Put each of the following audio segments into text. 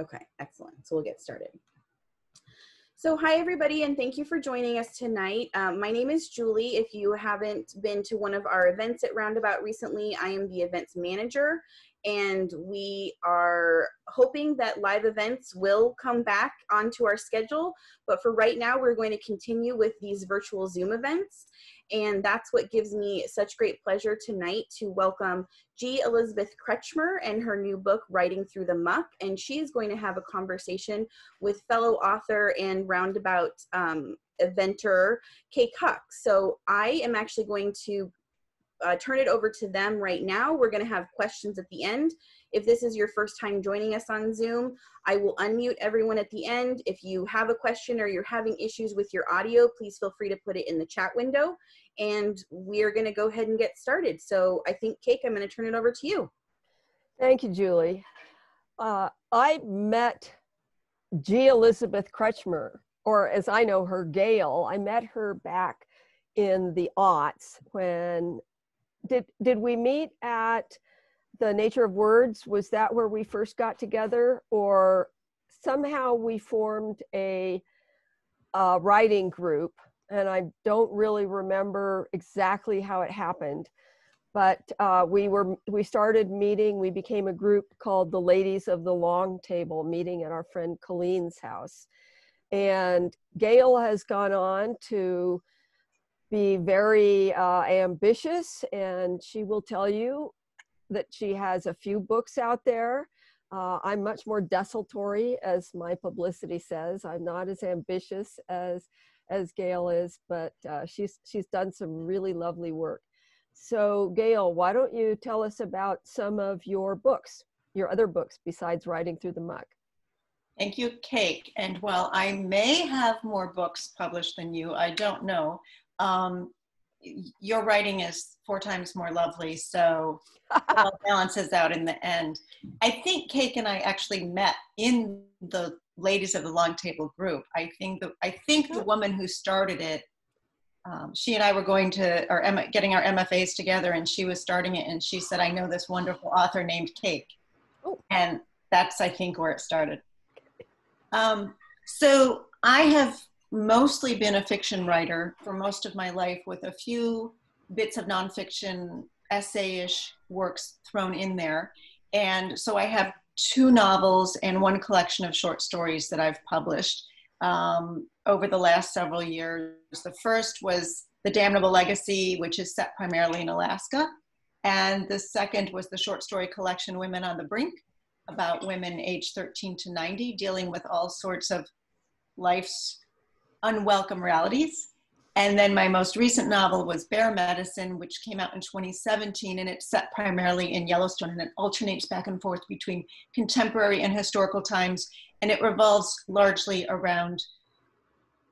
Okay, excellent. So we'll get started. So hi everybody, and thank you for joining us tonight. My name is Julie. If you haven't been to one of our events at Roundabout recently, I am the events manager, and we are hoping that live events will come back onto our schedule. But for right now, we're going to continue with these virtual Zoom events. And that's what gives me such great pleasure tonight to welcome G. Elizabeth Kretchmer and her new book, Writing Through the Muck. And she is going to have a conversation with fellow author and Roundabout eventer, Kake Huck. So I am actually going to turn it over to them right now. We're going to have questions at the end. If this is your first time joining us on Zoom, I will unmute everyone at the end. If you have a question or you're having issues with your audio, please feel free to put it in the chat window, and we're going to go ahead and get started. So I think, Kake, I'm going to turn it over to you. Thank you, Julie. I met G. Elizabeth Kretchmer, or as I know her, Gail. I met her back in the aughts when Did we meet at the Nature of Words? Was that where we first got together? Or somehow we formed a writing group, and I don't really remember exactly how it happened, but we started meeting. We became a group called the Ladies of the Long Table, meeting at our friend Colleen's house. And Gail has gone on to be very ambitious, and she will tell you that she has a few books out there. I'm much more desultory, as my publicity says. I'm not as ambitious as Gail is, but she's done some really lovely work. So Gail, why don't you tell us about some of your books, your other books besides Writing Through the Muck? Thank you, Kake. And while I may have more books published than you, I don't know. Your writing is 4 times more lovely, so it all balances out in the end. I think Kake and I actually met in the Ladies of the Long Table group. I think the woman who started it, she and I were going to getting our MFAs together, and she was starting it, and she said, "I know this wonderful author named Kake," and that's I think where it started. So I have mostly been a fiction writer for most of my life, with a few bits of nonfiction, essay-ish works thrown in there. And so I have 2 novels and 1 collection of short stories that I've published over the last several years. The first was The Damnable Legacy, which is set primarily in Alaska. And the second was the short story collection Women on the Brink, about women aged 13 to 90, dealing with all sorts of life's unwelcome realities. And then my most recent novel was Bear Medicine, which came out in 2017, and it's set primarily in Yellowstone, and it alternates back and forth between contemporary and historical times, and it revolves largely around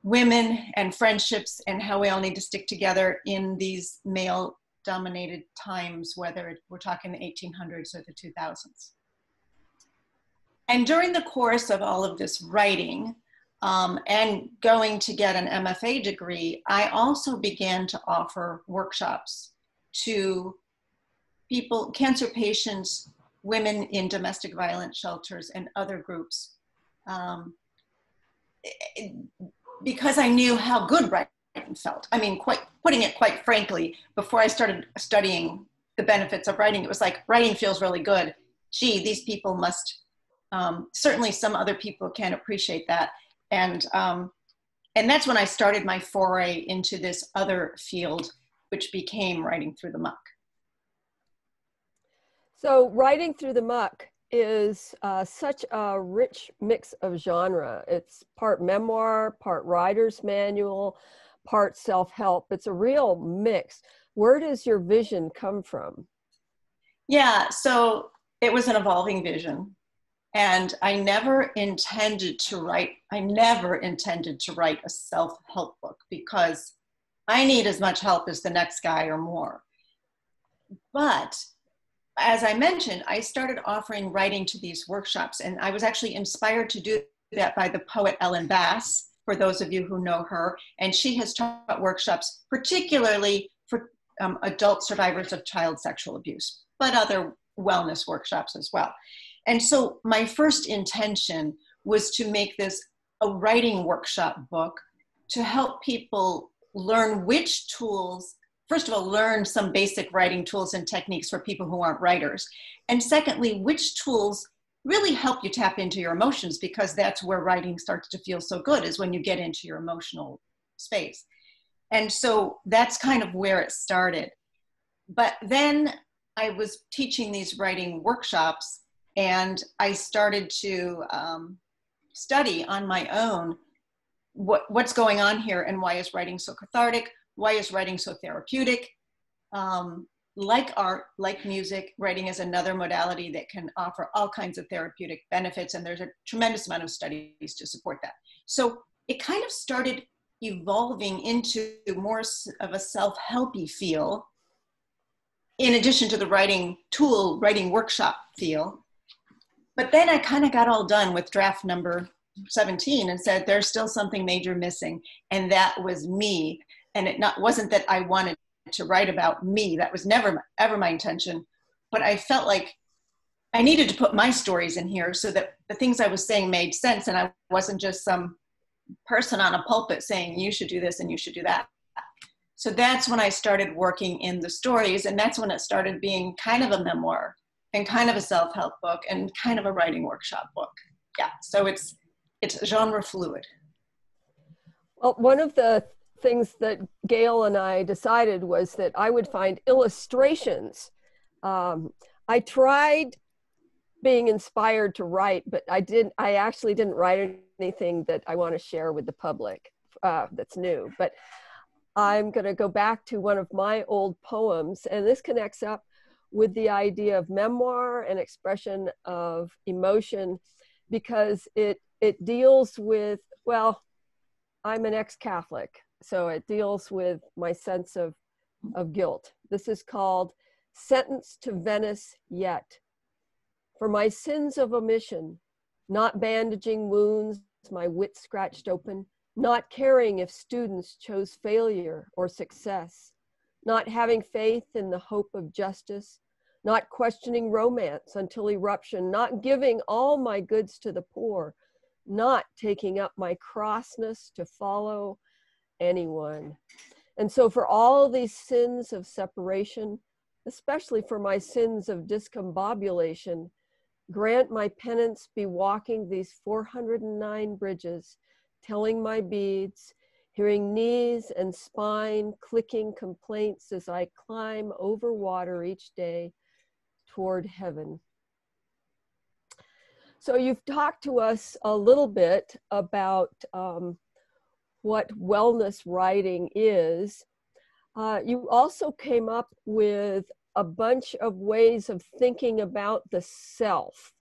women and friendships and how we all need to stick together in these male-dominated times, whether we're talking the 1800s or the 2000s. And during the course of all of this writing, and going to get an MFA degree, I also began to offer workshops to people, cancer patients, women in domestic violence shelters, and other groups, because I knew how good writing felt. I mean, putting it quite frankly, before I started studying the benefits of writing, it was like, writing feels really good. Gee, these people must, certainly some other people can appreciate that. And that's when I started my foray into this other field, which became Writing Through the Muck. So Writing Through the Muck is such a rich mix of genre. It's part memoir, part writer's manual, part self-help. It's a real mix. Where does your vision come from? Yeah, so it was an evolving vision. And I never intended to write a self-help book, because I need as much help as the next guy or more. But as I mentioned, I started offering writing to these workshops, and I was actually inspired to do that by the poet Ellen Bass, for those of you who know her. And she has taught workshops, particularly for adult survivors of child sexual abuse, but other wellness workshops as well. And so my first intention was to make this a writing workshop book to help people learn which tools, first of all, learn some basic writing tools and techniques for people who aren't writers. And secondly, which tools really help you tap into your emotions, because that's where writing starts to feel so good, is when you get into your emotional space. And so that's kind of where it started. But then I was teaching these writing workshops, and I started to study on my own what's going on here, and why is writing so cathartic? Why is writing so therapeutic? Like art, like music, writing is another modality that can offer all kinds of therapeutic benefits, and there's a tremendous amount of studies to support that. So it kind of started evolving into more of a self-helpy feel, in addition to the writing tool, writing workshop feel. But then I kind of got all done with draft number 17 and said, there's still something major missing. And that was me. And it wasn't that I wanted to write about me. That was never ever my intention. But I felt like I needed to put my stories in here so that the things I was saying made sense. And I wasn't just some person on a pulpit saying, you should do this and you should do that. So that's when I started working in the stories, and that's when it started being kind of a memoir and kind of a self-help book and kind of a writing workshop book. Yeah, so it's genre fluid. Well, one of the things that Gail and I decided was that I would find illustrations. I tried being inspired to write, but I actually didn't write anything that I want to share with the public that's new. But I'm going to go back to one of my old poems, and this connects up with the idea of memoir and expression of emotion, because it deals with, well, I'm an ex-Catholic, so it deals with my sense of guilt. This is called Sentence to Venice Yet. For my sins of omission, not bandaging wounds, my wit scratched open, not caring if students chose failure or success, not having faith in the hope of justice, not questioning romance until eruption, not giving all my goods to the poor, not taking up my crossness to follow anyone. And so for all these sins of separation, especially for my sins of discombobulation, grant my penance be walking these 409 bridges, telling my beads, hearing knees and spine clicking complaints as I climb over water each day toward heaven. So you've talked to us a little bit about what wellness writing is. You also came up with a bunch of ways of thinking about the self.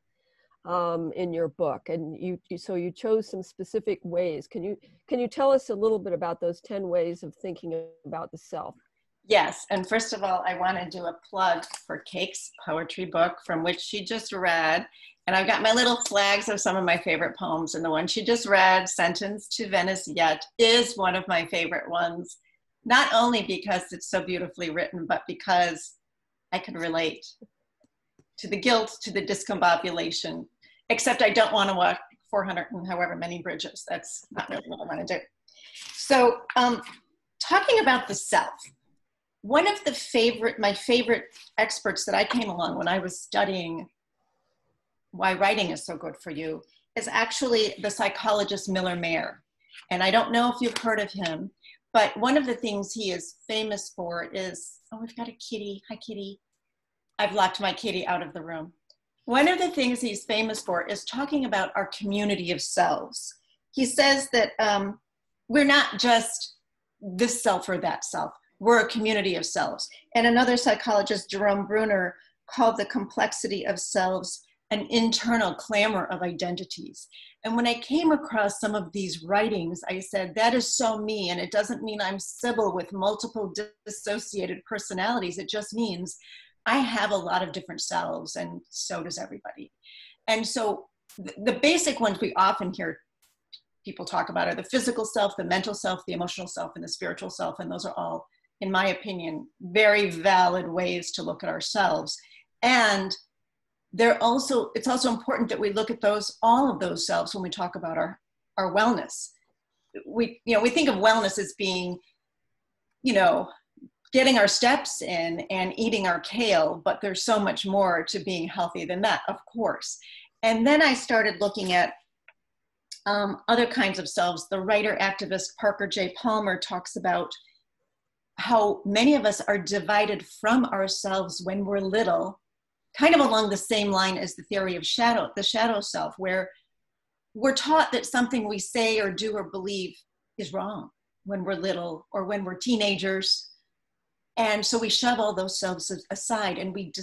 In your book, and so you chose some specific ways. Can you tell us a little bit about those 10 ways of thinking about the self? Yes, and first of all, I want to do a plug for Kake's poetry book, from which she just read, and I've got my little flags of some of my favorite poems, and the one she just read, Sentence to Venice Yet, is one of my favorite ones, not only because it's so beautifully written, but because I can relate to the guilt, to the discombobulation, except I don't want to walk 400 and however many bridges. That's not really what I want to do. So talking about the self, one of my favorite experts that I came along when I was studying why writing is so good for you is actually the psychologist Miller Mayer. And I don't know if you've heard of him, but one of the things he is famous for is, oh, we've got a kitty. Hi, kitty. I've locked my kitty out of the room. One of the things he's famous for is talking about our community of selves. He says that we're not just this self or that self, we're a community of selves. And another psychologist, Jerome Bruner, called the complexity of selves an internal clamor of identities. And when I came across some of these writings, I said, that is so me, and it doesn't mean I'm Sybil with multiple dissociated personalities, it just means I have a lot of different selves, and so does everybody. And so the basic ones we often hear people talk about are the physical self, the mental self, the emotional self, and the spiritual self. And those are all, in my opinion, very valid ways to look at ourselves. And they're also, it's also important that we look at those, all of those selves when we talk about our wellness. We, you know, we think of wellness as being, you know, getting our steps in and eating our kale, but there's so much more to being healthy than that, of course. And then I started looking at other kinds of selves. The writer activist Parker J. Palmer talks about how many of us are divided from ourselves when we're little, kind of along the same line as the theory of shadow, the shadow self, where we're taught that something we say or do or believe is wrong when we're little or when we're teenagers. And so we shove all those selves aside and we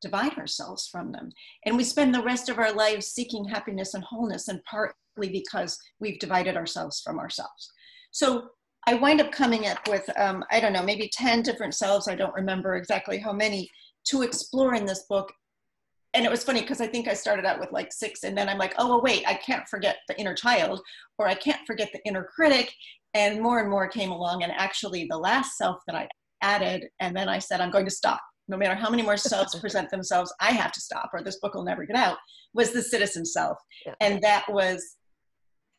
divide ourselves from them. And we spend the rest of our lives seeking happiness and wholeness, and partly because we've divided ourselves from ourselves. So I wind up coming up with, I don't know, maybe 10 different selves. I don't remember exactly how many to explore in this book. And it was funny because I think I started out with like 6, and then I'm like, oh, well, wait, I can't forget the inner child, or I can't forget the inner critic. And more came along, and actually the last self that I added, and then I said, I'm going to stop. No matter how many more selves present themselves, I have to stop or this book will never get out, was the citizen self. Yeah. And that was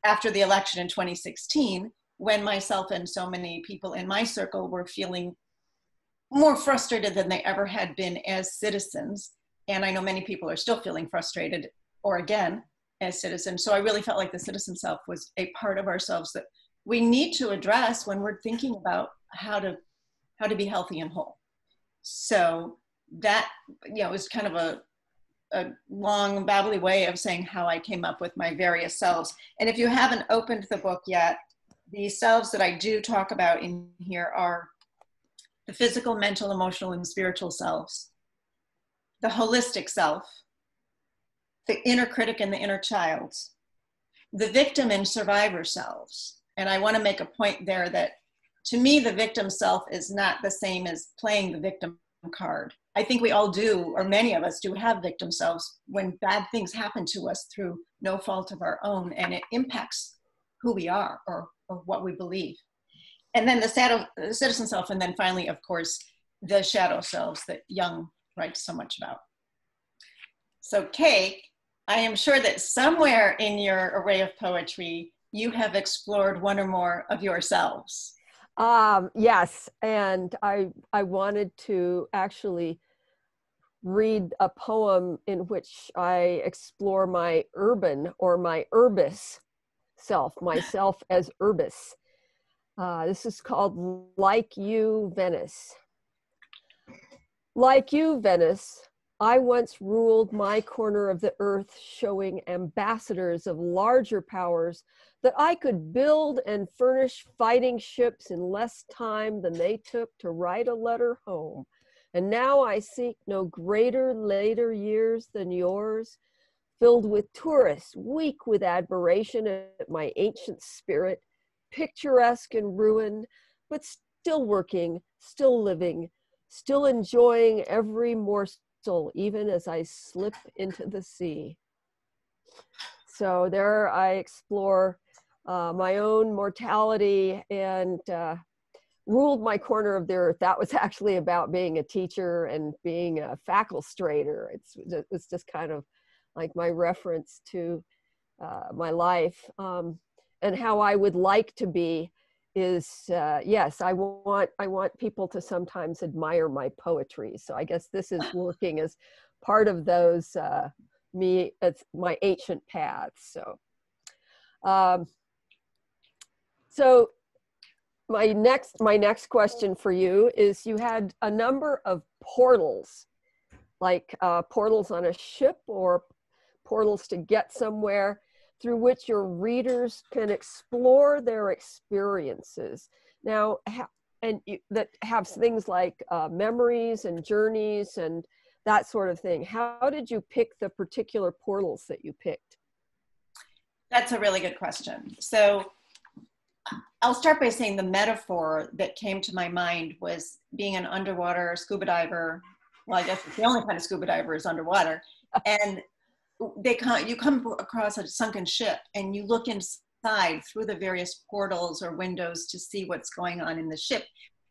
after the election in 2016, when myself and so many people in my circle were feeling more frustrated than they ever had been as citizens. And I know many people are still feeling frustrated, or again, as citizens. So I really felt like the citizen self was a part of ourselves that we need to address when we're thinking about how to be healthy and whole. So that, you know, was kind of a long, babbly way of saying how I came up with my various selves. And if you haven't opened the book yet, the selves that I do talk about in here are the physical, mental, emotional, and spiritual selves, the holistic self, the inner critic and the inner child, the victim and survivor selves. And I want to make a point there that to me, the victim self is not the same as playing the victim card. I think we all do, or many of us do, have victim selves when bad things happen to us through no fault of our own, and it impacts who we are or what we believe. And then the citizen self, and then finally, of course, the shadow selves that Jung writes so much about. So Kake, I am sure that somewhere in your array of poetry, you have explored one or more of yourselves. Yes, and I wanted to actually read a poem in which I explore my urban, or my urbis self, myself as urbis. This is called Like You, Venice. Like you, Venice, I once ruled my corner of the earth, showing ambassadors of larger powers that I could build and furnish fighting ships in less time than they took to write a letter home. And now I seek no greater later years than yours, filled with tourists, weak with admiration at my ancient spirit, picturesque and ruined, but still working, still living, still enjoying every morsel, even as I slip into the sea. So there I explore my own mortality and ruled my corner of the earth. That was actually about being a teacher and being a faculstrator. It's just kind of like my reference to my life, and how I would like to be is, yes, I want people to sometimes admire my poetry. So I guess this is working as part of those, it's my ancient paths. So, so my next question for you is, you had a number of portals, like portals on a ship or portals to get somewhere, through which your readers can explore their experiences. Now, that have things like memories and journeys and that sort of thing. How did you pick the particular portals that you picked? That's a really good question. So I'll start by saying the metaphor that came to my mind was being an underwater scuba diver. Well, I guess it's the only kind of scuba diver is underwater. And you come across a sunken ship and you look inside through the various portals or windows to see what's going on in the ship.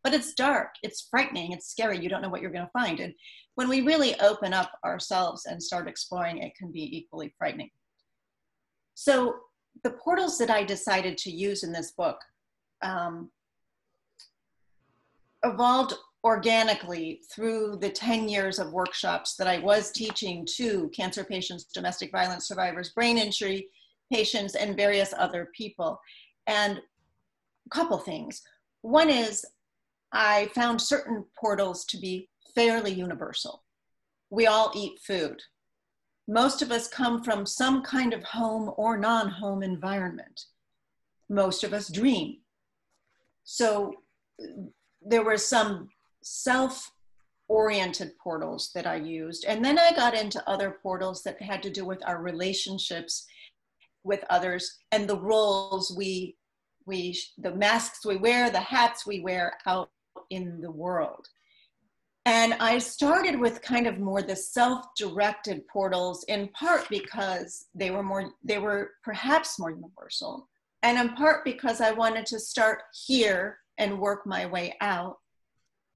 but it's dark, it's frightening, it's scary, you don't know what you're gonna find. And when we really open up ourselves and start exploring, it can be equally frightening. So the portals that I decided to use in this book evolved organically through the 10 years of workshops that I was teaching to cancer patients, domestic violence survivors, brain injury patients, and various other people. And a couple things. One is I found certain portals to be fairly universal. We all eat food. Most of us come from some kind of home or non-home environment. Most of us dream. So there were some self-oriented portals that I used. And then I got into other portals that had to do with our relationships with others and the roles the masks we wear, the hats we wear out in the world. And I started with kind of more the self-directed portals, in part because they were perhaps more universal, and in part because I wanted to start here and work my way out.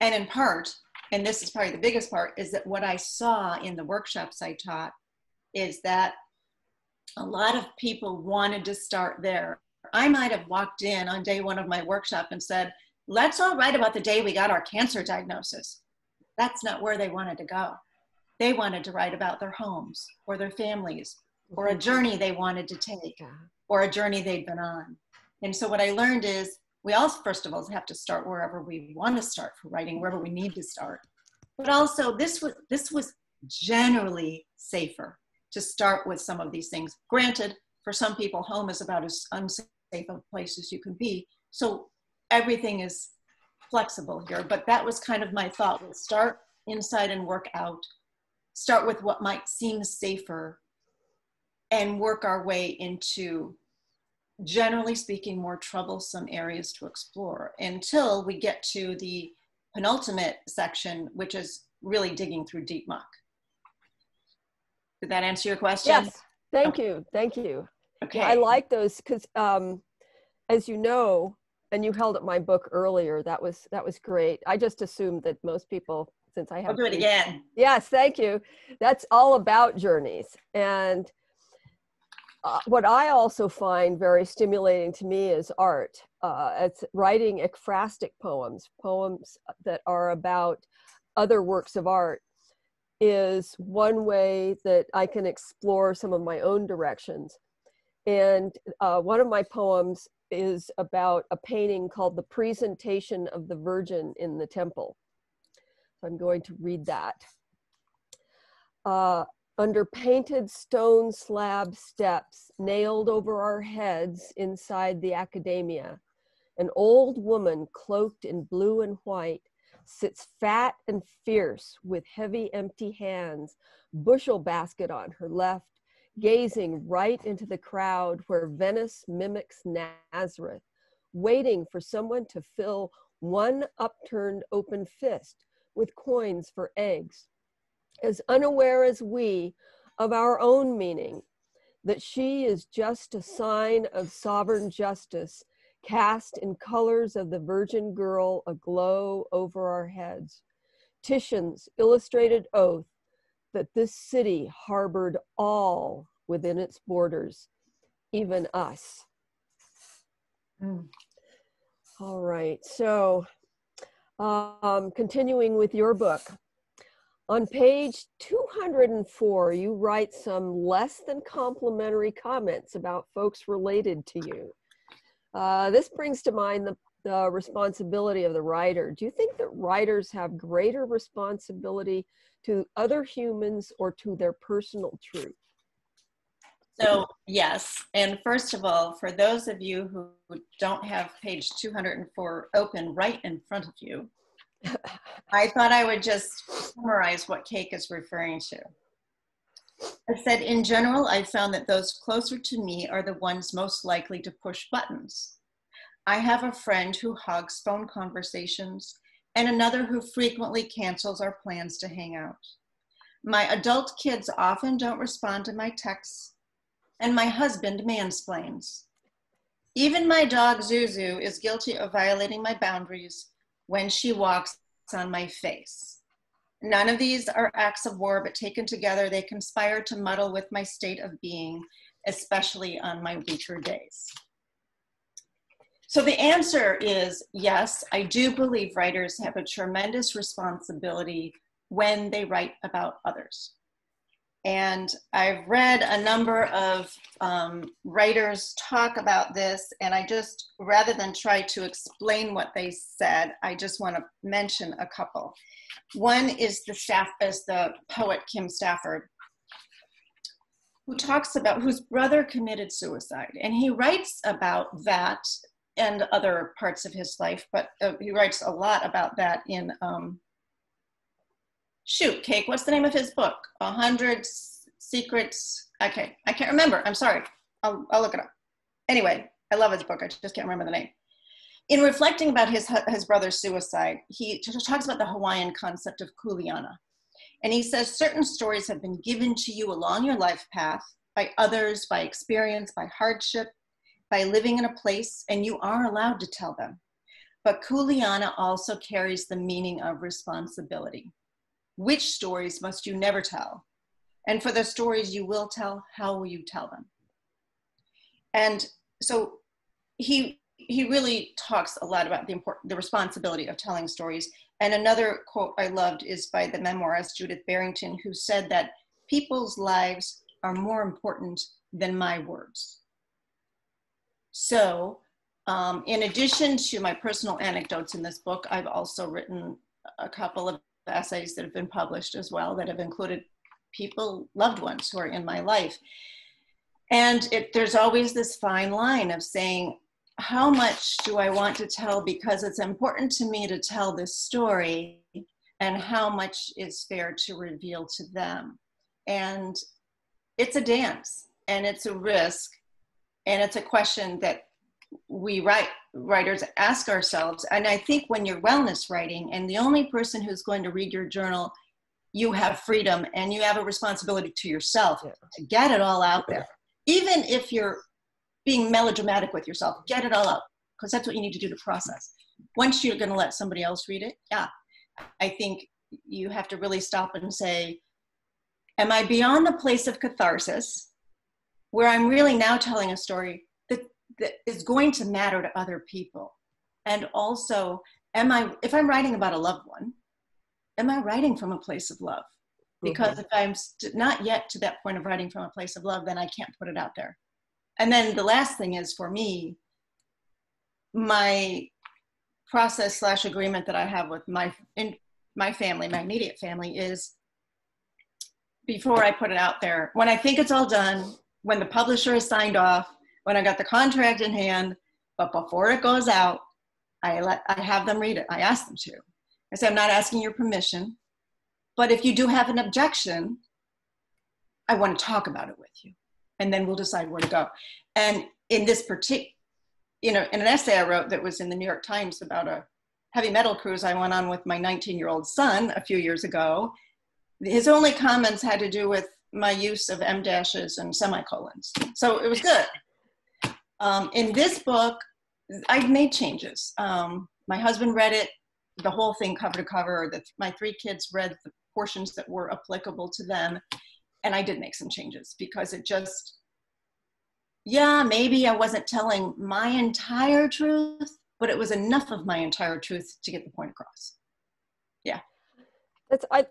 And in part, and this is probably the biggest part, is that what I saw in the workshops I taught is that a lot of people wanted to start there. I might have walked in on day one of my workshop and said, let's all write about the day we got our cancer diagnosis. That's not where they wanted to go. They wanted to write about their homes or their families or a journey they wanted to take or a journey they'd been on. And so what I learned is we all, first of all, have to start wherever we want to start for writing, wherever we need to start. But also this was generally safer to start with some of these things. Granted, for some people, home is about as unsafe a place as you can be. So everything is flexible here, but that was kind of my thought. We'll start inside and work out. Start with what might seem safer and work our way into, generally speaking, more troublesome areas to explore until we get to the penultimate section, which is really digging through deep muck. Did that answer your question? Yes, thank you. Okay. Yeah, I like those because as you know, and you held up my book earlier. That was great. I just assumed that most people, since I have- I'll do it again. Yes, thank you. That's all about journeys. And what I also find very stimulating to me is art. It's writing ekphrastic poems that are about other works of art is one way that I can explore some of my own directions. And one of my poems is about a painting called The Presentation of the Virgin in the Temple. So I'm going to read that. Under painted stone slab steps, nailed over our heads inside the academia, an old woman cloaked in blue and white sits fat and fierce with heavy empty hands, bushel basket on her left, gazing right into the crowd where Venice mimics Nazareth, waiting for someone to fill one upturned open fist with coins for eggs. As unaware as we of our own meaning, that she is just a sign of sovereign justice cast in colors of the virgin girl aglow over our heads. Titian's illustrated oath that this city harbored all within its borders, even us. Mm. All right, so continuing with your book. On page 204, you write some less than complimentary comments about folks related to you. This brings to mind the responsibility of the writer. Do you think that writers have greater responsibility to other humans or to their personal truth? So yes, and first of all, for those of you who don't have page 204 open right in front of you, I thought I would just summarize what Kake is referring to. I said, in general, I found that those closer to me are the ones most likely to push buttons. I have a friend who hogs phone conversations and another who frequently cancels our plans to hang out. My adult kids often don't respond to my texts, and my husband mansplains. Even my dog Zuzu is guilty of violating my boundaries, when she walks on my face. None of these are acts of war, but taken together, they conspire to muddle with my state of being, especially on my weaker days. So the answer is yes, I do believe writers have a tremendous responsibility when they write about others. And I've read a number of writers talk about this, and I just, rather than try to explain what they said, I just want to mention a couple. One is the poet Kim Stafford, who talks about, whose brother committed suicide. And he writes about that and other parts of his life, but he writes a lot about that in, shoot, Kake, what's the name of his book? 100 Secrets, okay, I can't remember, I'm sorry, I'll look it up. Anyway, I love his book, I just can't remember the name. In reflecting about his brother's suicide, he talks about the Hawaiian concept of kuleana. And he says, certain stories have been given to you along your life path, by others, by experience, by hardship, by living in a place, and you are allowed to tell them. But kuleana also carries the meaning of responsibility. Which stories must you never tell? And for the stories you will tell, how will you tell them? And so he really talks a lot about the responsibility of telling stories. And another quote I loved is by the memoirist Judith Barrington, who said that people's lives are more important than my words. So in addition to my personal anecdotes in this book, I've also written a couple of essays that have been published as well that have included people, loved ones who are in my life. And there's always this fine line of saying, how much do I want to tell because it's important to me to tell this story, and how much is fair to reveal to them? And it's a dance, and it's a risk, and it's a question that we writers ask ourselves. And I think when you're wellness writing, and the only person who's going to read your journal, you have freedom and you have a responsibility to yourself to get it all out there. Even if you're being melodramatic with yourself, get it all out, because that's what you need to do to process. Once you're going to let somebody else read it, yeah, I think you have to really stop and say, am I beyond the place of catharsis where I'm really now telling a story that is going to matter to other people? And also, if I'm writing about a loved one, am I writing from a place of love? Because if I'm not yet to that point of writing from a place of love, then I can't put it out there. And then the last thing is, for me, my process / agreement that I have with my family, my immediate family, is before I put it out there, when I think it's all done, when the publisher has signed off, when I got the contract in hand, but before it goes out, I have them read it. I ask them to. I say, I'm not asking your permission, but if you do have an objection, I want to talk about it with you, and then we'll decide where to go. And in this in an essay I wrote that was in the New York Times about a heavy metal cruise I went on with my 19-year-old son a few years ago, his only comments had to do with my use of em dashes and semicolons. So it was good. In this book, I've made changes. My husband read it, the whole thing cover to cover. My three kids read the portions that were applicable to them. And I did make some changes because it just, yeah, maybe I wasn't telling my entire truth, but it was enough of my entire truth to get the point across. Yeah.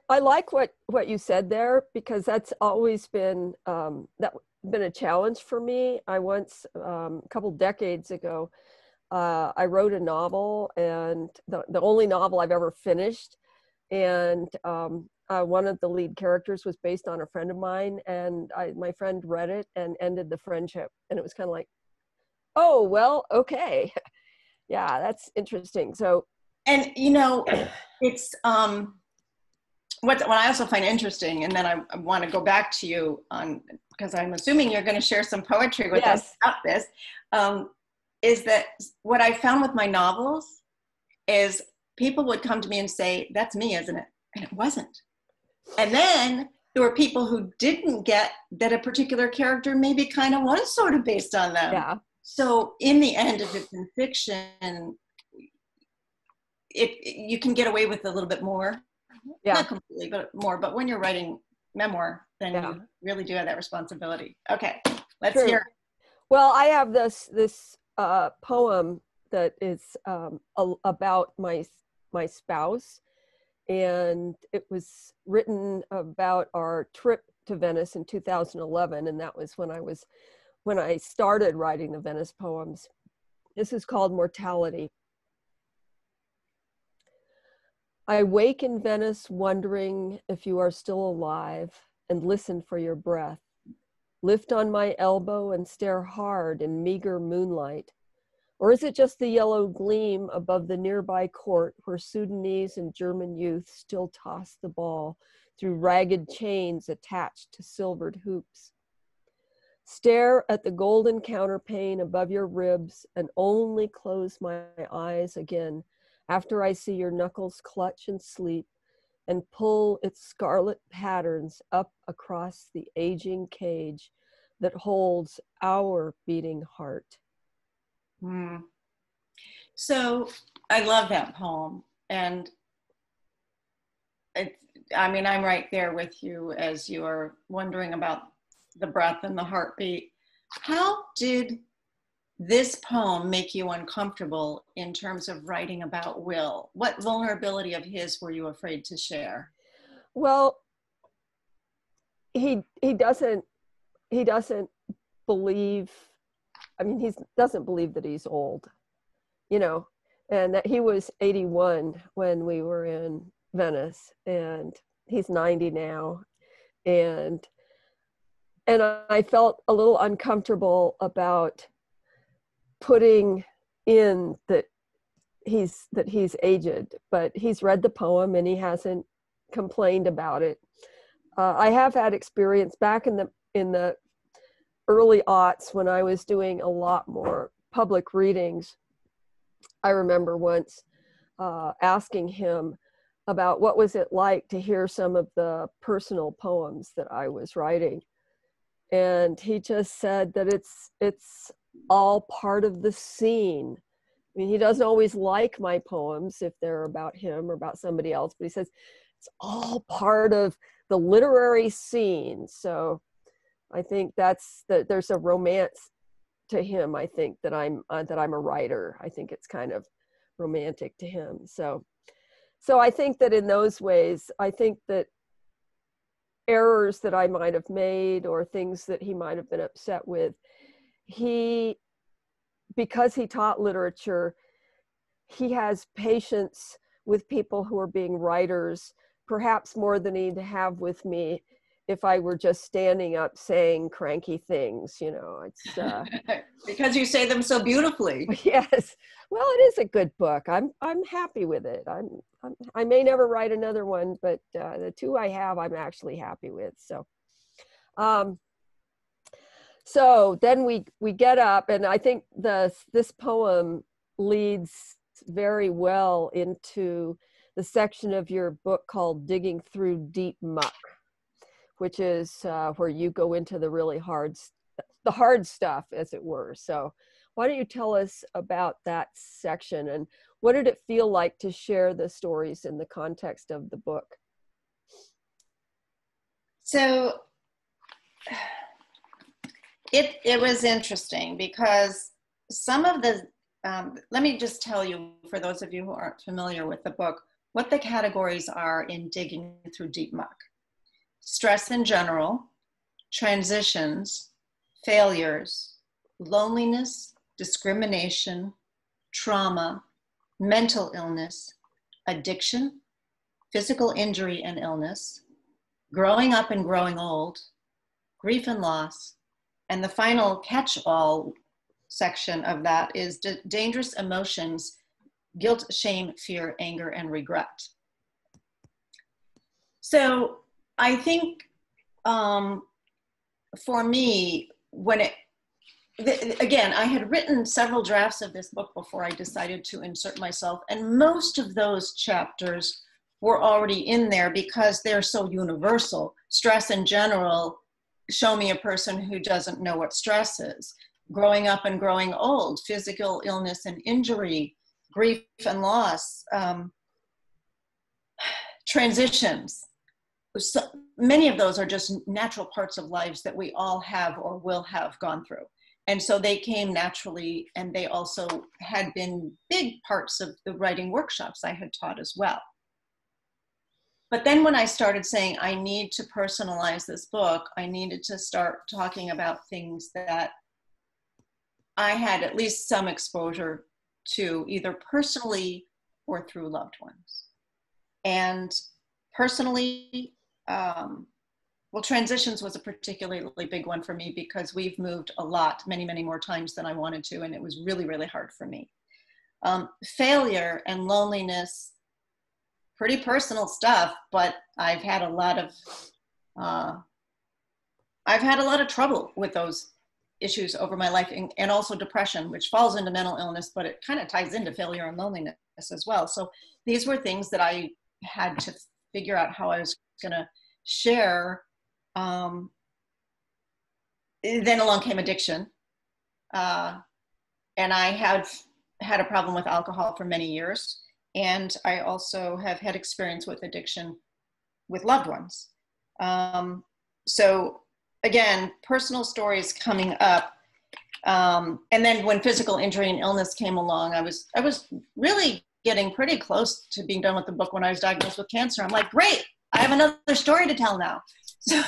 I like what you said there, because that's always been, been a challenge for me. I once, a couple decades ago, I wrote a novel, and the only novel I've ever finished. And one of the lead characters was based on a friend of mine, and my friend read it and ended the friendship. And it was kind of like, oh, well, okay. Yeah, that's interesting. So, and you know, it's, what I also find interesting, and then I want to go back to you on, because I'm assuming you're going to share some poetry with us about this, is that what I found with my novels is people would come to me and say, that's me, isn't it? And it wasn't. And then there were people who didn't get that a particular character maybe kind of was sort of based on them. Yeah. So in the end, if it's in fiction, you can get away with a little bit more. Yeah. Not completely, but more. But when you're writing memoir, then you really do have that responsibility. Okay, let's hear. Well, I have this poem that is about my spouse, and it was written about our trip to Venice in 2011, and that was when I started writing the Venice poems. This is called Mortality. I wake in Venice wondering if you are still alive, and listen for your breath. Lift on my elbow and stare hard in meager moonlight. Or is it just the yellow gleam above the nearby court where Sudanese and German youth still toss the ball through ragged chains attached to silvered hoops? Stare at the golden counterpane above your ribs and only close my eyes again after I see your knuckles clutch and sleep and pull its scarlet patterns up across the aging cage that holds our beating heart. Mm. So I love that poem. And I mean, I'm right there with you as you are wondering about the breath and the heartbeat. How did this poem make you uncomfortable in terms of writing about Will? What vulnerability of his were you afraid to share? Well, he doesn't believe, I mean, he doesn't believe that he's old, you know, and that he was 81 when we were in Venice, and he's 90 now. And I felt a little uncomfortable about putting in that he's aged, but he's read the poem and he hasn't complained about it. I have had experience back in the early aughts when I was doing a lot more public readings. I remember once asking him about what was it like to hear some of the personal poems that I was writing. And he just said that it's all part of the scene. I mean, he doesn't always like my poems if they're about him or about somebody else, but he says it's all part of the literary scene. So I think there's a romance to him. I think that I'm a writer. I think it's kind of romantic to him. So I think that in those ways, I think that errors that I might have made or things that he might have been upset with, because he taught literature, he has patience with people who are being writers, perhaps more than he'd have with me if I were just standing up saying cranky things, you know. It's because you say them so beautifully. Yes. Well, it is a good book. I'm happy with it. I may never write another one, but the two I have, I'm actually happy with. So. So then we get up, and I think this poem leads very well into the section of your book called Digging Through Deep Muck, which is where you go into the really hard stuff, as it were. So why don't you tell us about that section, and what did it feel like to share the stories in the context of the book? So It was interesting because some of the, let me just tell you, for those of you who aren't familiar with the book, what the categories are in Digging Through Deep Muck. Stress in general, transitions, failures, loneliness, discrimination, trauma, mental illness, addiction, physical injury and illness, growing up and growing old, grief and loss, and the final catch-all section of that is dangerous emotions, guilt, shame, fear, anger, and regret. So I think for me, when again, I had written several drafts of this book before I decided to insert myself, and most of those chapters were already in there because they're so universal. Stress in general, show me a person who doesn't know what stress is. Growing up and growing old, physical illness and injury, grief and loss, transitions. So many of those are just natural parts of lives that we all have or will have gone through. And so they came naturally, and they also had been big parts of the writing workshops I had taught as well. But then when I started saying, I need to personalize this book, I needed to start talking about things that I had at least some exposure to, either personally or through loved ones. And personally, well, transitions was a particularly big one for me, because we've moved a lot, many, many more times than I wanted to, and it was really, really hard for me. Failure and loneliness, pretty personal stuff, but I've had a lot of, trouble with those issues over my life, and also depression, which falls into mental illness, but it kind of ties into failure and loneliness as well. So these were things that I had to figure out how I was going to share. Then along came addiction. And I have had a problem with alcohol for many years. And I also have had experience with addiction with loved ones. So again, personal stories coming up. And then when physical injury and illness came along, I was really getting pretty close to being done with the book when I was diagnosed with cancer. I'm like, great, I have another story to tell now. So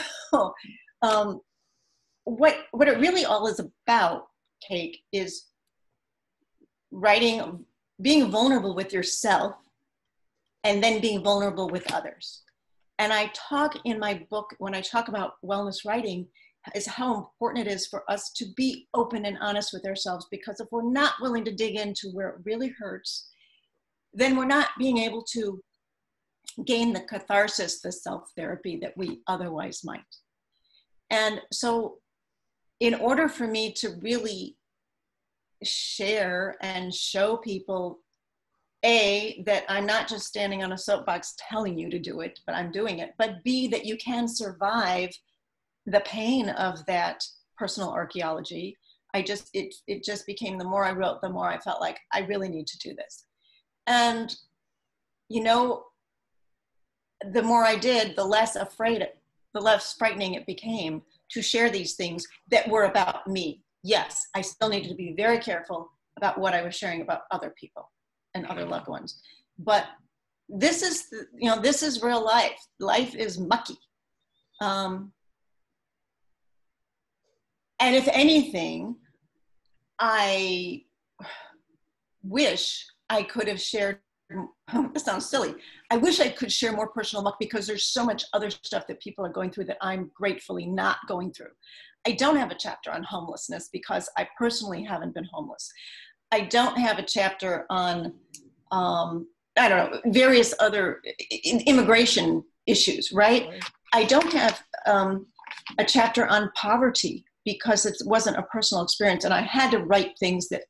what it really all is about, Kake, is writing, being vulnerable with yourself, and then being vulnerable with others. And I talk in my book, when I talk about wellness writing, is how important it is for us to be open and honest with ourselves, because if we're not willing to dig into where it really hurts, then we're not being able to gain the catharsis, the self-therapy that we otherwise might. And so in order for me to really share and show people, A, that I'm not just standing on a soapbox telling you to do it, but I'm doing it, but B, that you can survive the pain of that personal archaeology, it just became, the more I wrote, the more I felt like I really need to do this. And, you know, the more I did, the less afraid, the less frightening it became to share these things that were about me. Yes, I still needed to be very careful about what I was sharing about other people and other loved ones. But this is, you know, this is real life. Life is mucky. And if anything, I wish I could have shared, this sounds silly, I wish I could share more personal muck, because there's so much other stuff that people are going through that I'm gratefully not going through. I don't have a chapter on homelessness because I personally haven't been homeless. I don't have a chapter on, I don't know, various other immigration issues, right? I don't have a chapter on poverty because it wasn't a personal experience, and I had to write things that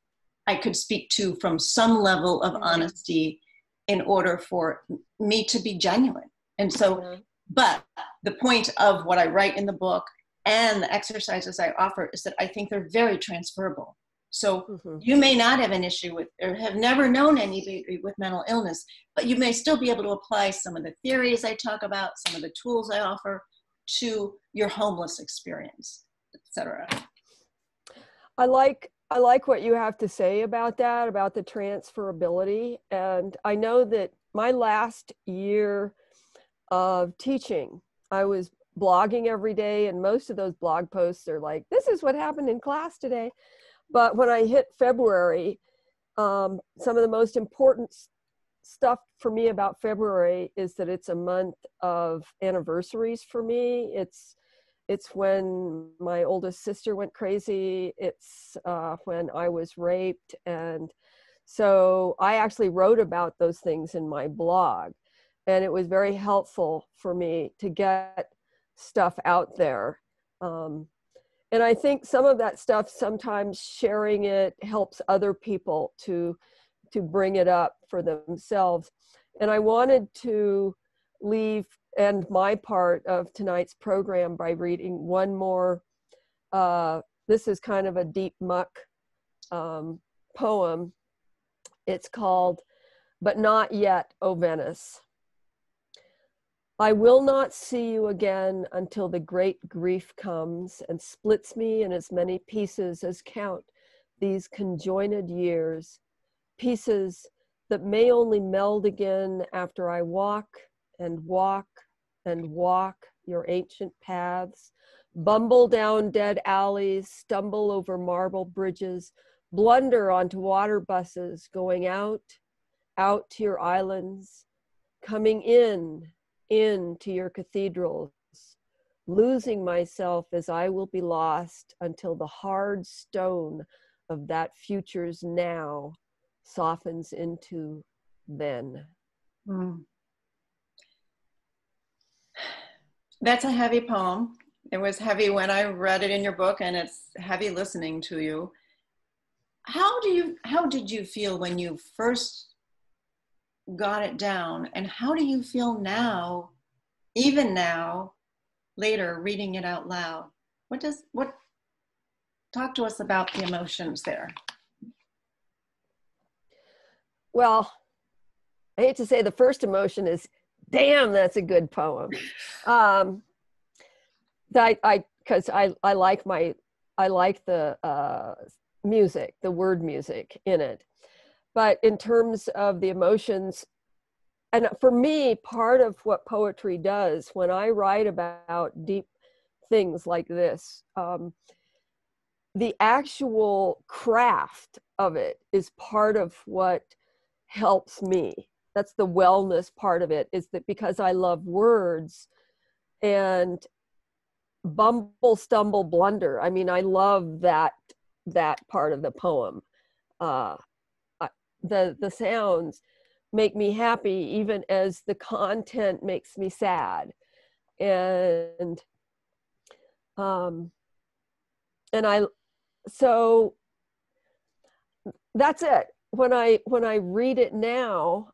I could speak to from some level of honesty in order for me to be genuine. And so, but the point of what I write in the book and the exercises I offer is that I think they're very transferable. So you may not have an issue with, or have never known anybody with mental illness, but you may still be able to apply some of the theories I talk about, some of the tools I offer to your homeless experience, etc. I like what you have to say about that, about the transferability. And I know that my last year of teaching, I was blogging every day, and most of those blog posts are like, this is what happened in class today. But when I hit February, some of the most important stuff for me about February is that it's a month of anniversaries for me. It's when my oldest sister went crazy. It's when I was raped. And so I actually wrote about those things in my blog, and it was very helpful for me to get stuff out there. And I think some of that stuff, sometimes sharing it helps other people to bring it up for themselves. And I wanted to end my part of tonight's program by reading one more, this is kind of a deep muck poem. It's called But Not Yet, O Venice. I will not see you again until the great grief comes and splits me in as many pieces as count these conjoined years, pieces that may only meld again after I walk and walk and walk your ancient paths, bumble down dead alleys, stumble over marble bridges, blunder onto water buses, going out, out to your islands, coming in to your cathedrals, losing myself as I will be lost until the hard stone of that future's now softens into then. Mm. That's a heavy poem. It was heavy when I read it in your book, and it's heavy listening to you. How did you feel when you first got it down, and how do you feel now, even now, later, reading it out loud? Talk to us about the emotions there. Well, I hate to say the first emotion is, damn, that's a good poem. Because I like the music, the word music in it. But in terms of the emotions, and for me, part of what poetry does when I write about deep things like this, the actual craft of it is part of what helps me. That's the wellness part of it, is that because I love words and bumble, stumble, blunder. I mean, I love that part of the poem. The sounds make me happy, even as the content makes me sad. So that's it. When I read it now,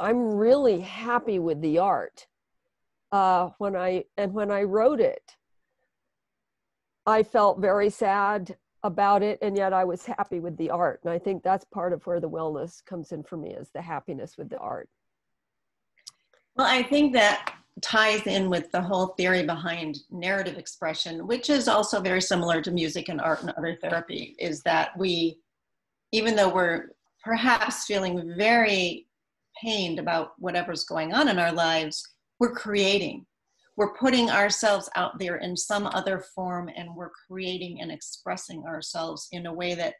I'm really happy with the art. When I wrote it, I felt very sad about it, and yet I was happy with the art. And I think that's part of where the wellness comes in for me, is the happiness with the art. Well, I think that ties in with the whole theory behind narrative expression, which is also very similar to music and art and other therapy, is that we, even though we're perhaps feeling very pained about whatever's going on in our lives, we're creating. We're putting ourselves out there in some other form, and we're creating and expressing ourselves in a way that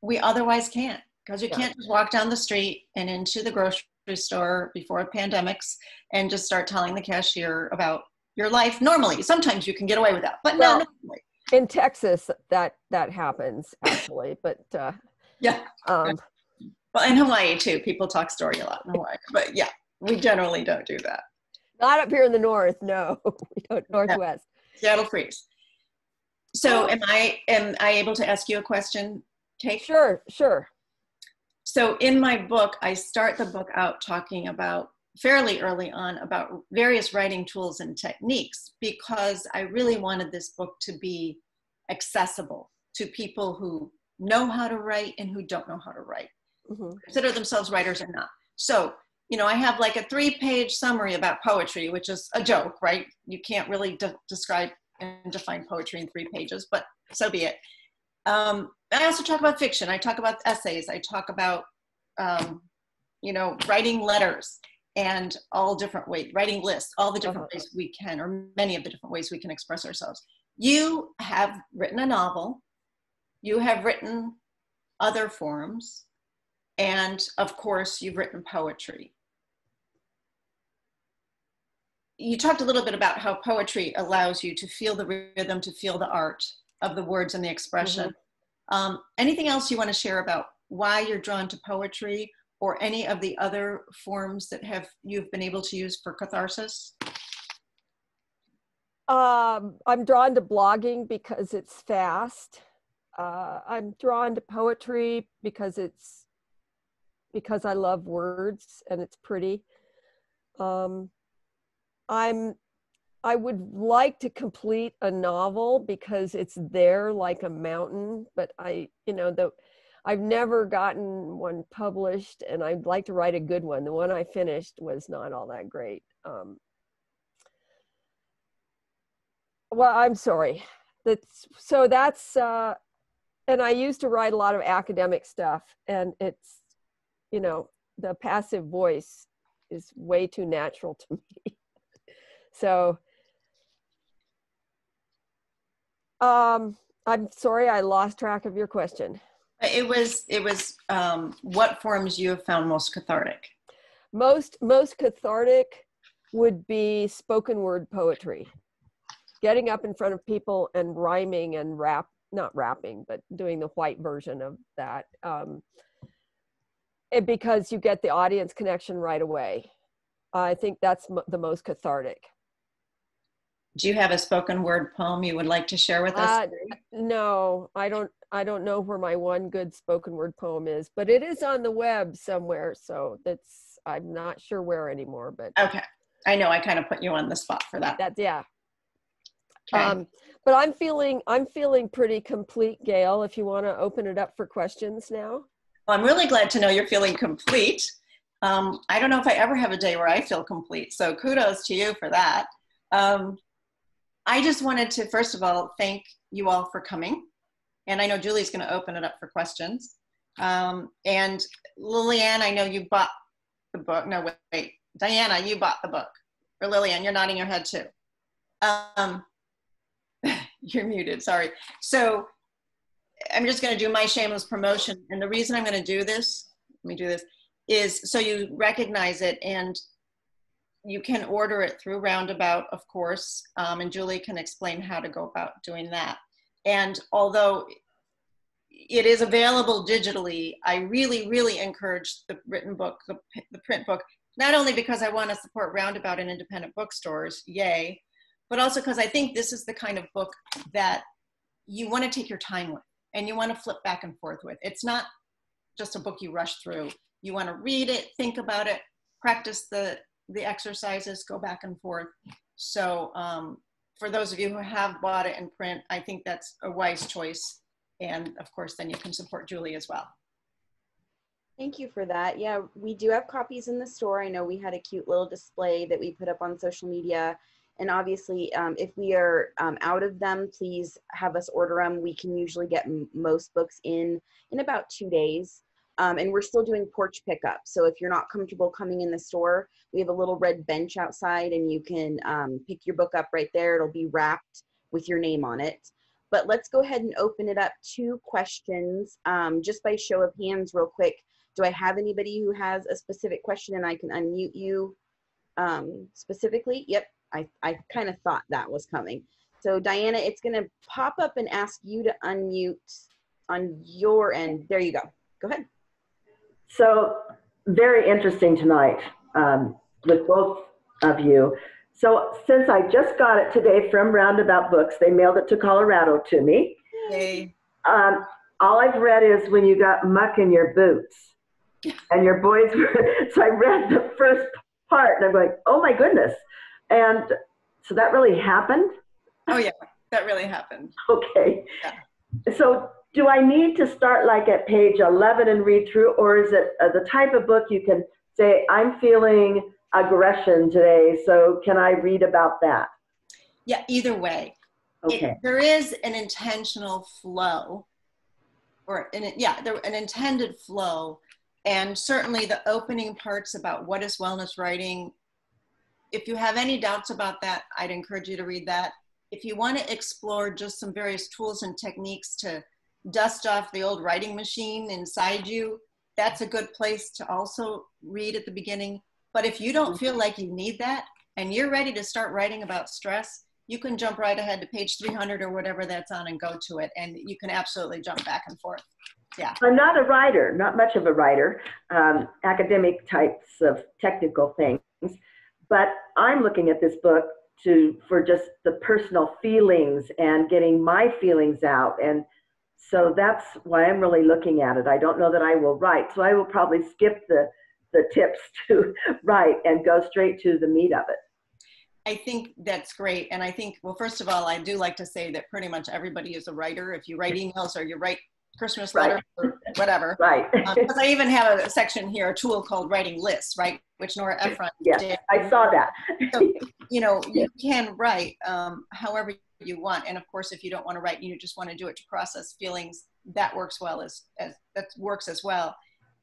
we otherwise can't, because you can't just walk down the street and into the grocery store before pandemics and just start telling the cashier about your life normally. Sometimes you can get away with that, but not normally. In Texas, that happens actually, but yeah. Well, in Hawaii too, people talk story a lot in Hawaii, but yeah, we generally don't do that. Not up here in the north, no. Northwest. Seattle freeze. So am I able to ask you a question, Kake? Sure. So in my book, I start the book out talking about, fairly early on, about various writing tools and techniques, because I really wanted this book to be accessible to people who know how to write and who don't know how to write, consider themselves writers or not. So, you know, I have like a 3-page summary about poetry, which is a joke, right? You can't really describe and define poetry in 3 pages, but so be it. I also talk about fiction. I talk about essays. I talk about, writing letters and all different ways, writing lists, all the different ways we can, or many of the different ways we can express ourselves. You have written a novel. You have written other forms. And of course, you've written poetry. You talked a little bit about how poetry allows you to feel the rhythm, to feel the art of the words and the expression. Anything else you want to share about why you're drawn to poetry, or any of the other forms that you've been able to use for catharsis? I'm drawn to blogging because it's fast. I'm drawn to poetry because I love words and it's pretty. I would like to complete a novel because it's there like a mountain, but I, you know, the, I've never gotten one published, and I'd like to write a good one. The one I finished was not all that great. Well, I'm sorry. And I used to write a lot of academic stuff, and it's, you know, the passive voice is way too natural to me. So I'm sorry, I lost track of your question. It was what forms you have found most cathartic? Most cathartic would be spoken word poetry. Getting up in front of people and rhyming and not rapping, but doing the white version of that. Because you get the audience connection right away. I think that's the most cathartic. Do you have a spoken word poem you would like to share with us? No, I don't know where my one good spoken word poem is, but it is on the web somewhere. So that's, I'm not sure where anymore, but. Okay. I know I kind of put you on the spot for that. Yeah. Okay. But I'm feeling pretty complete, Gail, if you want to open it up for questions now. Well, I'm really glad to know you're feeling complete. I don't know if I ever have a day where I feel complete, so kudos to you for that. I just wanted to, first of all, thank you all for coming. And I know Julie's going to open it up for questions. And Lillian, I know you bought the book. No, wait. Diana, you bought the book. Or Lillian, you're nodding your head too. You're muted, sorry. So I'm just going to do my shameless promotion. And the reason I'm going to do this, is so you recognize it, and you can order it through Roundabout, of course, and Julie can explain how to go about doing that. And although it is available digitally, I really, really encourage the written book, the print book, not only because I want to support Roundabout and independent bookstores, yay, but also because I think this is the kind of book that you want to take your time with and you want to flip back and forth with. It's not just a book you rush through. You want to read it, think about it, practice the exercises, go back and forth. So for those of you who have bought it in print, I think that's a wise choice. And of course, then you can support Julie as well. Thank you for that. Yeah, we do have copies in the store. I know we had a cute little display that we put up on social media. And obviously, if we are out of them, please have us order them. We can usually get most books in about 2 days. And we're still doing porch pickup. So if you're not comfortable coming in the store, we have a little red bench outside and you can pick your book up right there. It'll be wrapped with your name on it. But let's go ahead and open it up to questions. Just by show of hands real quick, do I have anybody who has a specific question and I can unmute you specifically? Yep, I kind of thought that was coming. So Diana, it's gonna pop up and ask you to unmute on your end. There you go, go ahead. So very interesting tonight with both of you. So since I just got it today from Roundabout Books, they mailed it to Colorado to me. Yay. All I've read is when you got muck in your boots and your boys were, so I read the first part and I'm like, oh my goodness. And so that really happened? Oh yeah, that really happened. Okay. Yeah. So do I need to start like at page 11 and read through, or is it the type of book you can say, I'm feeling aggression today, so can I read about that? Yeah, either way. Okay. There is an intentional flow, an intended flow, and certainly the opening parts about what is wellness writing. If you have any doubts about that, I'd encourage you to read that. If you want to explore just some various tools and techniques to dust off the old writing machine inside you, that's a good place to also read at the beginning. But if you don't feel like you need that and you're ready to start writing about stress, you can jump right ahead to page 300 or whatever that's on and go to it, and you can absolutely jump back and forth. Yeah. I'm not a writer, not much of a writer, academic types of technical things, but I'm looking at this book for just the personal feelings and getting my feelings out, and so that's why I'm really looking at it. I don't know that I will write, so I will probably skip the tips to write and go straight to the meat of it. I think that's great. And I think, well, first of all, I do like to say that pretty much everybody is a writer. If you write emails or you write Christmas letter, or whatever. Right. Because I even have a section here, a tool called writing lists, right, which Nora Ephron did. I saw that. So, you know, you can write however you want. And of course, if you don't want to write, you just want to do it to process feelings, that works well that works as well.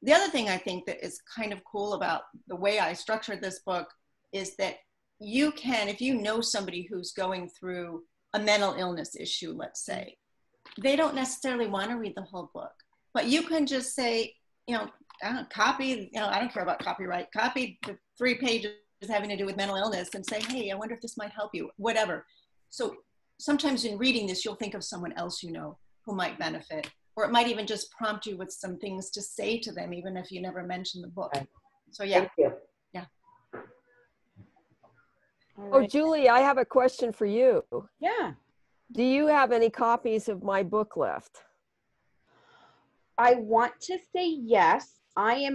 The other thing I think that is kind of cool about the way I structured this book is that you can, if you know somebody who's going through a mental illness issue, let's say, they don't necessarily want to read the whole book, but you can just say, you know, I don't care about copyright, copy the 3 pages having to do with mental illness and say, hey, I wonder if this might help you, whatever. So sometimes in reading this, you'll think of someone else you know who might benefit, or it might even just prompt you with some things to say to them, even if you never mention the book. So yeah. Thank you. Yeah. Oh, Julie, I have a question for you. Yeah. Do you have any copies of my book left? I want to say yes. I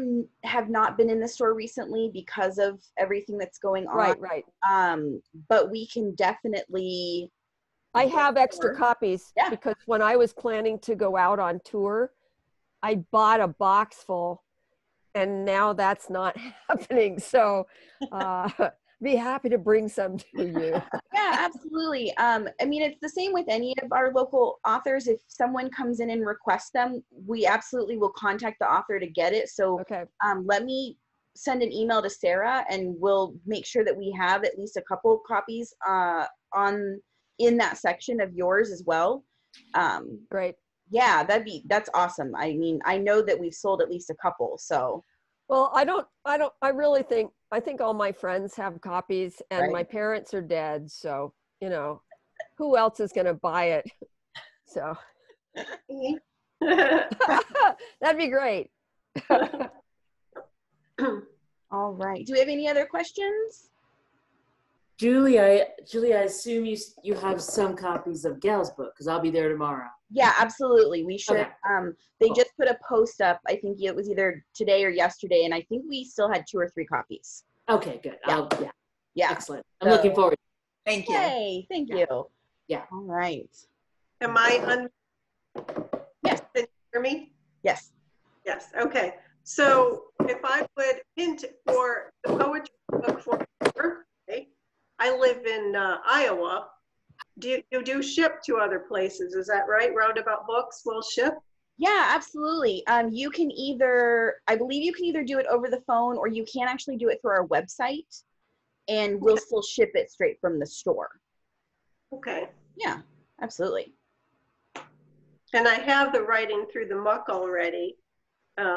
have not been in the store recently because of everything that's going on. Right, right. But we can definitely... I have extra copies because when I was planning to go out on tour, I bought a box full, and now that's not happening. So... be happy to bring some to you. Yeah, absolutely. I mean, it's the same with any of our local authors. If someone comes in and requests them, we absolutely will contact the author to get it. So let me send an email to Sarah, and we'll make sure that we have at least a couple copies in that section of yours as well. Great. Yeah, that's awesome. I mean, I know that we've sold at least a couple, so. Well, I think all my friends have copies, and my parents are dead. So, you know, who else is going to buy it? So that'd be great. All right. Do we have any other questions? Julie, I assume you have some copies of Gal's book, because I'll be there tomorrow. Yeah, absolutely. We should. Okay. They just put a post up. I think it was either today or yesterday, and I think we still had 2 or 3 copies. Okay, good. Yeah. Yeah. Excellent. I'm looking forward. Thank you. Yay, thank you. Yeah. All right. Am I Yes. Can you hear me? Yes. Yes. Okay. So if I would hint for the poetry book for birthday. I live in Iowa. You do ship to other places, is that right? Roundabout Books will ship? Yeah, absolutely. You can either, I believe you can either do it over the phone, or you can actually do it through our website, and we'll still ship it straight from the store. Okay. Yeah, absolutely. And I have the Writing Through the Muck already. And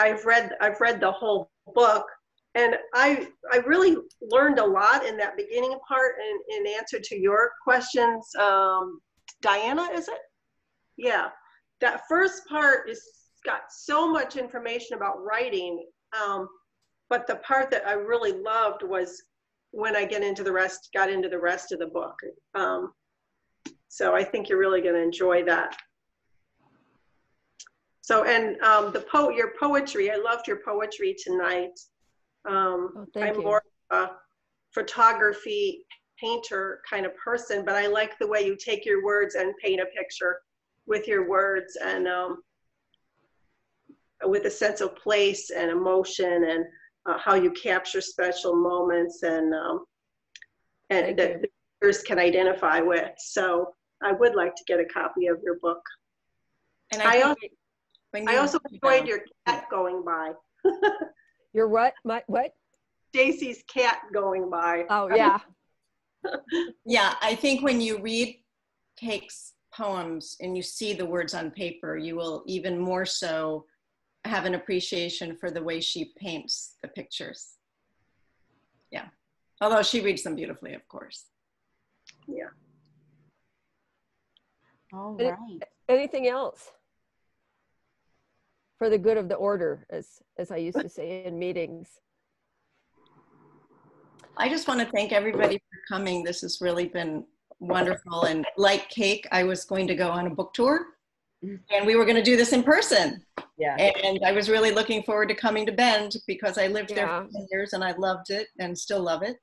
I've read the whole book. And I really learned a lot in that beginning part, and in answer to your questions, Diana, is it? Yeah. That first part is got so much information about writing, but the part that I really loved was when I got into the rest of the book. So I think you're really going to enjoy that. So, and your poetry, I loved your poetry tonight. I'm more of a photography painter kind of person, but I like the way you take your words and paint a picture with your words, and with a sense of place and emotion, and how you capture special moments and that readers can identify with. So I would like to get a copy of your book. And I also enjoyed your cat going by. Your what? My what? Stacy's cat going by. Oh, yeah. Yeah, I think when you read Kake's poems and you see the words on paper, you will even more so have an appreciation for the way she paints the pictures. Yeah. Although she reads them beautifully, of course. Yeah. All right. Anything else? For the good of the order, as I used to say in meetings. I just want to thank everybody for coming. This has really been wonderful. And like Kake, I was going to go on a book tour, and we were going to do this in person. Yeah. And I was really looking forward to coming to Bend, because I lived there for 10 years and I loved it and still love it.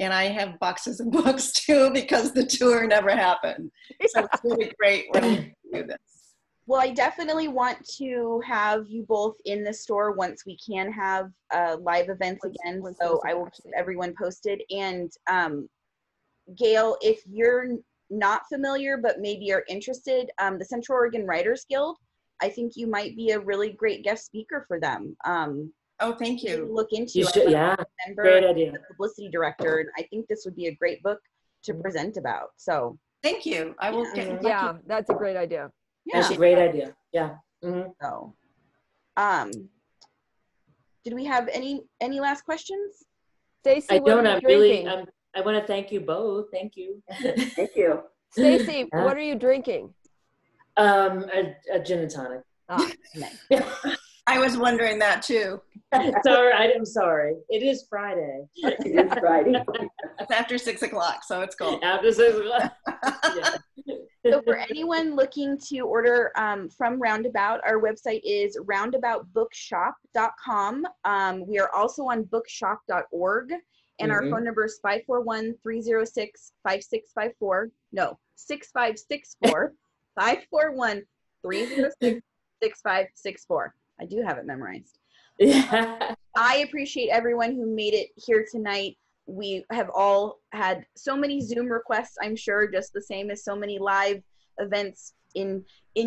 And I have boxes of books too, because the tour never happened. So it's really great when we do this. Well, I definitely want to have you both in the store once we can have live events again. So I will keep everyone posted. And Gail, if you're not familiar, but maybe are interested, the Central Oregon Writers Guild, I think you might be a really great guest speaker for them. Oh, thank you. Look into it. Yeah, great idea. The publicity director, and I think this would be a great book to present about. So thank you. I will. Yeah, yeah, that's a great idea. Yeah. That's a great idea. Yeah. Mm-hmm. So, did we have any last questions? Stacey, I don't. I'm really. I want to thank you both. Thank you. Thank you, Stacey. Yeah. What are you drinking? A gin and tonic. Oh, nice. I was wondering that too. Sorry, I'm sorry. It is Friday. It is Friday. It's after 6 o'clock, so it's cool. After 6 o'clock. Yeah. So for anyone looking to order from Roundabout, our website is roundaboutbookshop.com. We are also on bookshop.org, and our phone number is 541-306-5654. No, 6564. 541-306-6564. I do have it memorized. Yeah. I appreciate everyone who made it here tonight. We have all had so many Zoom requests, I'm sure, just the same as so many live events in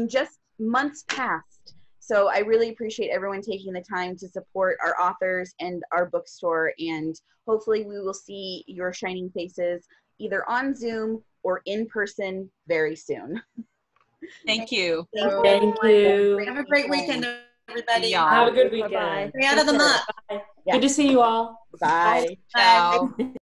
just months past. So I really appreciate everyone taking the time to support our authors and our bookstore. And hopefully we will see your shining faces either on Zoom or in person very soon. Thank you. Thank you. Have a great weekend, everybody. Yeah. Have a good weekend. Bye-bye. Stay out of the muck. Good to see you all. Bye. Bye. Ciao.